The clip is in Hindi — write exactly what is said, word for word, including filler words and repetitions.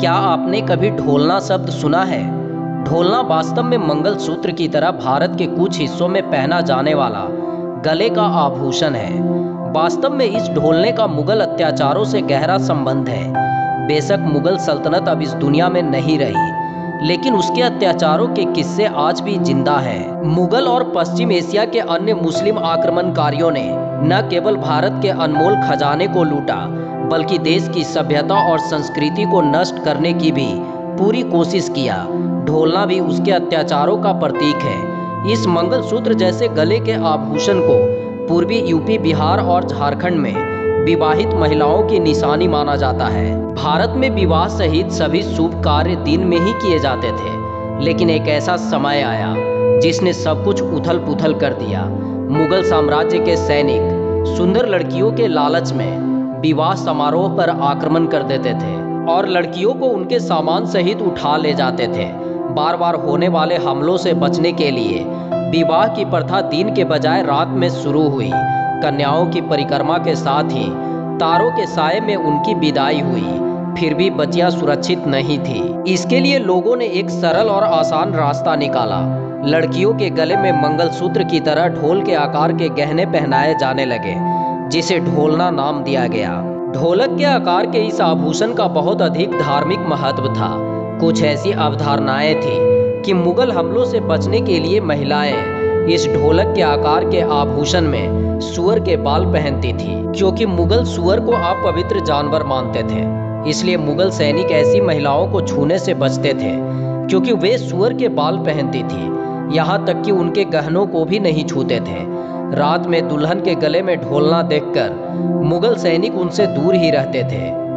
क्या आपने कभी ढोलना शब्द सुना है? ढोलना वास्तव में मंगलसूत्र की तरह भारत के कुछ हिस्सों में पहना जाने वाला गले का आभूषण है। वास्तव में इस ढोलने का मुगल अत्याचारों से गहरा संबंध है। बेशक मुगल सल्तनत अब इस दुनिया में नहीं रही, लेकिन उसके अत्याचारों के किस्से आज भी जिंदा हैं। मुगल और पश्चिम एशिया के अन्य मुस्लिम आक्रमणकारियों ने न केवल भारत के अनमोल खजाने को लूटा, बल्कि देश की सभ्यता और संस्कृति को नष्ट करने की भी पूरी कोशिश किया। ढोलना भी उसके अत्याचारों का प्रतीक है। इस मंगलसूत्र जैसे गले के आभूषण को पूर्वी यूपी, बिहार और झारखंड में विवाहित महिलाओं की निशानी माना जाता है। भारत में विवाह सहित सभी शुभ कार्य दिन में ही किए जाते थे, लेकिन एक ऐसा समय आया जिसने सब कुछ उथल पुथल कर दिया। मुगल साम्राज्य के सैनिक सुंदर लड़कियों के लालच में विवाह समारोह पर आक्रमण कर देते थे और लड़कियों को उनके सामान सहित उठा ले जाते थे। बार बार होने वाले हमलों से बचने के लिए विवाह की प्रथा दिन के बजाय रात में शुरू हुई। कन्याओं की परिक्रमा के साथ ही तारों के साये में उनकी विदाई हुई, फिर भी बच्चियां सुरक्षित नहीं थी। इसके लिए लोगों ने एक सरल और आसान रास्ता निकाला। लड़कियों के गले में मंगलसूत्र की तरह ढोल के आकार के गहने पहनाए जाने लगे, जिसे ढोलना नाम दिया गया। ढोलक के आकार के इस आभूषण का बहुत अधिक धार्मिक महत्व था। कुछ ऐसी अवधारणाएं थीं कि मुगल हमलों से बचने के लिए महिलाएं इस ढोलक के आकार के आभूषण में सूअर के बाल पहनती थीं, क्योंकि मुगल सूअर को अपवित्र जानवर मानते थे। इसलिए मुगल सैनिक ऐसी महिलाओं को छूने से बचते थे, क्योंकि वे सूअर के बाल पहनती थीं। यहाँ तक कि उनके गहनों को भी नहीं छूते थे। रात में दुल्हन के गले में ढोलना देखकर मुगल सैनिक उनसे दूर ही रहते थे।